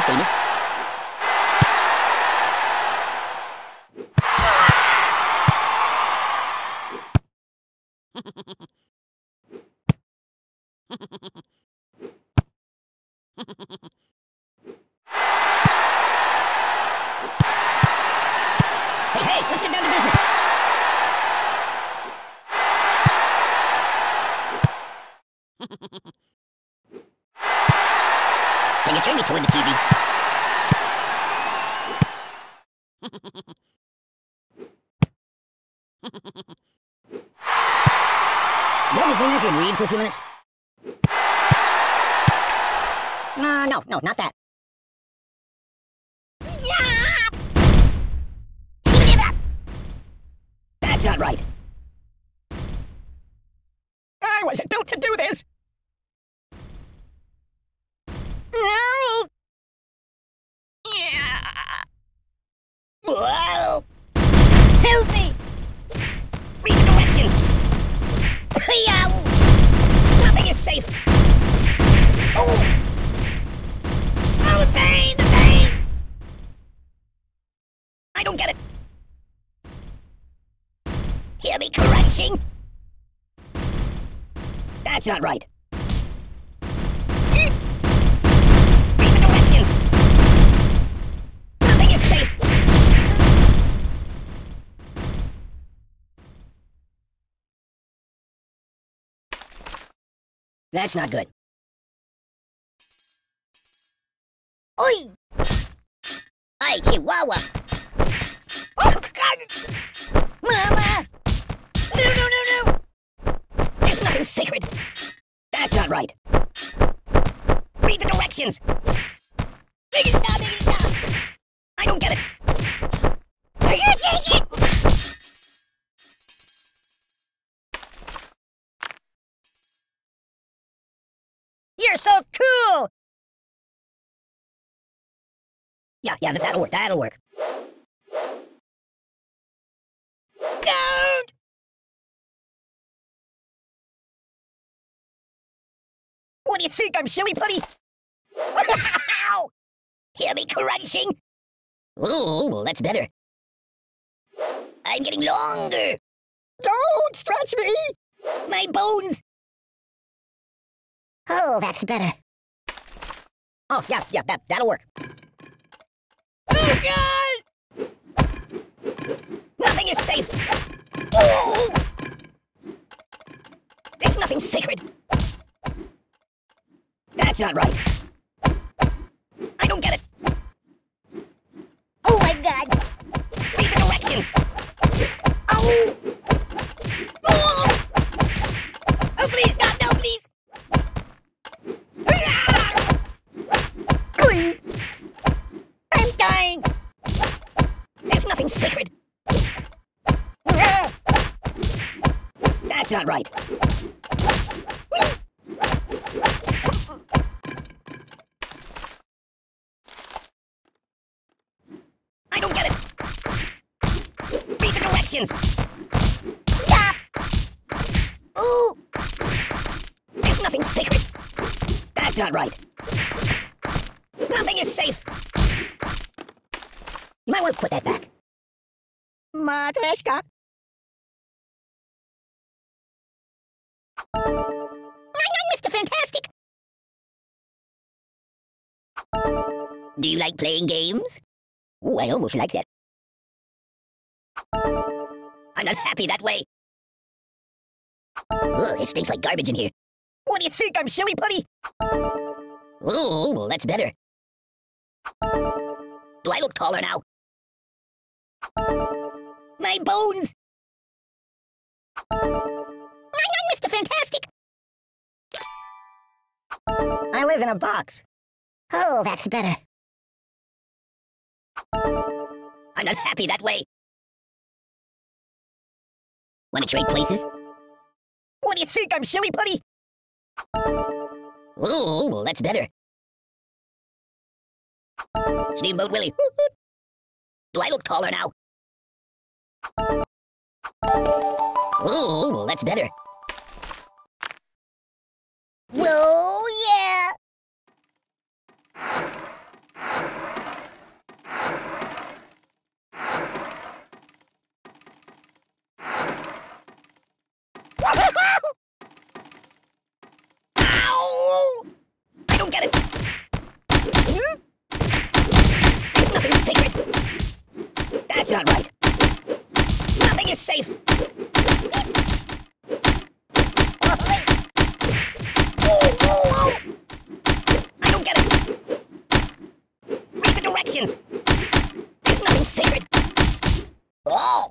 world famous. Hey, let's get down to business. Can you turn me toward the TV? I can read for a few minutes. No, not that. Yeah! That's not right. I wasn't built to do this. No. Yeah. Whoa. Help me. Read the directions. Hiya. Safe. Oh, the pain, the pain. I don't get it. Hear me crunching? That's not right. Read the directions. Nothing is safe. That's not good. Oi! Hi, Chihuahua! Oh, God! Mama! No! There's nothing sacred! That's not right! Read the directions! I don't get it! Are you taking it? You're so cool! Yeah, that'll work, Don't! What do you think, I'm Shelly Putty? Hear me crunching? Ooh, well, that's better. I'm getting longer. Don't stretch me! My bones! Oh, that's better. Oh, yeah, that'll work. Oh, God! Nothing is safe! Oh! There's nothing sacred! That's not right. I don't get it. Oh, my God! Read the directions! Oh! Oh! Oh, please, stop! No, please! I'm dying. There's nothing sacred. That's not right. I don't get it. Read the directions. Stop. Ooh. There's nothing sacred. That's not right. Nothing is safe. You might want to put that back. Matreshka. Mr. Fantastic. Do you like playing games? Ooh, I almost like that. I'm not happy that way. Ugh, it stinks like garbage in here. What do you think, I'm Shelly Putty? Ooh, well, that's better. Do I look taller now? My bones! I'm Mr. Fantastic! I live in a box. Oh, that's better. I'm not happy that way. Wanna trade places? What do you think, I'm Shelly Putty? Ooh, well, that's better. Steamboat Willie. Do I look taller now? Ooh, well, that's better. Whoa, yeah! I'll get it. There's nothing sacred. That's not right. Nothing is safe. I don't get it. Read the directions. There's nothing sacred. Oh.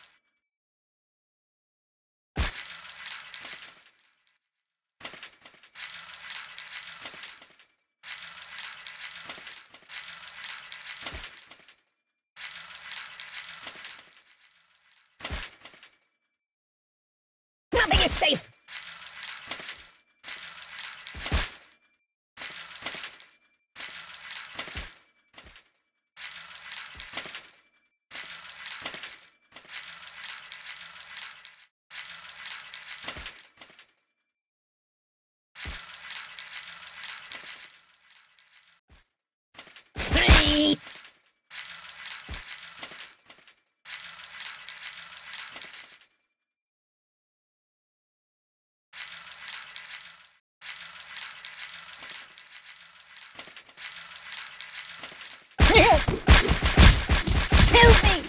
Nothing is safe. Help me!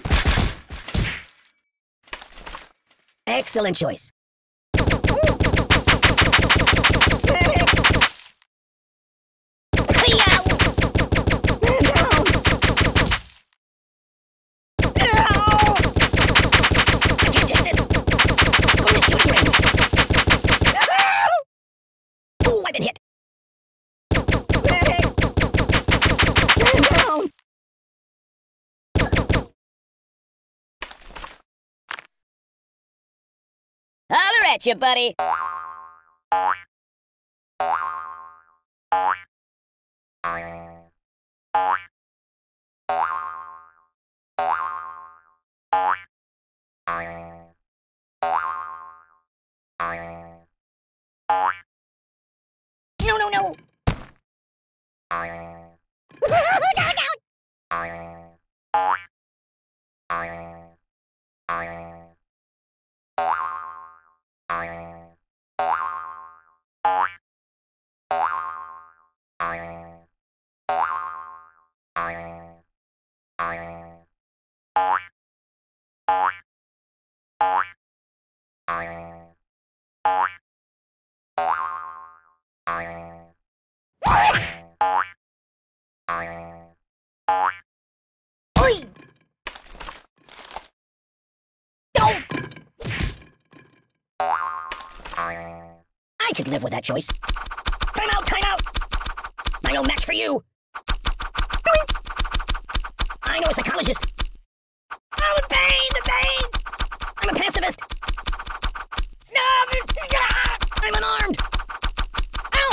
Excellent choice. Holler at you, buddy. No. I could live with that choice. Time out! I no match for you! I know a psychologist. Oh, the pain! I'm a pacifist! I'm unarmed! Ow!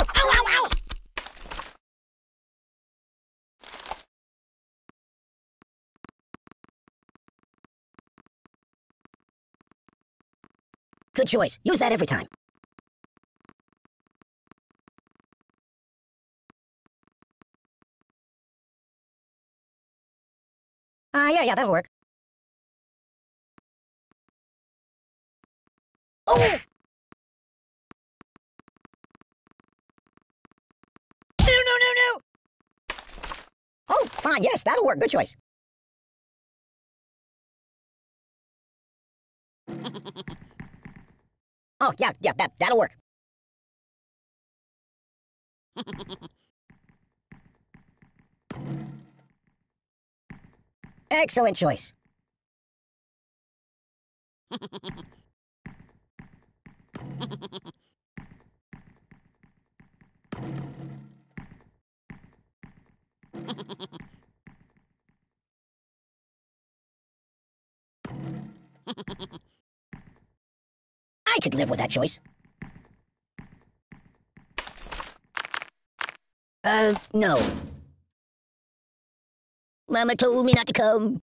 Good choice. Use that every time. Yeah, that'll work. Oh! No! Oh, fine, yes, that'll work. Good choice. Oh, yeah, that'll work. Excellent choice. I could live with that choice. No. Mama told me not to come.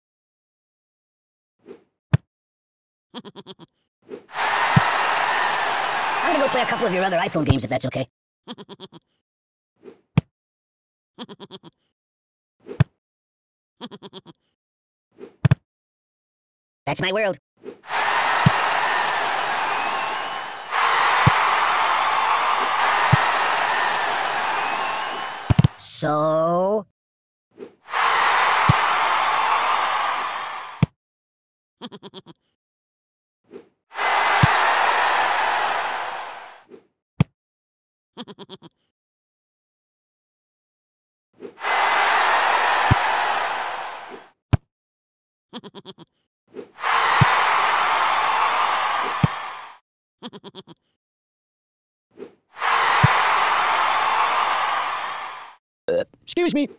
I'm gonna go play a couple of your other iPhone games if that's okay. That's my world. So... Excuse me.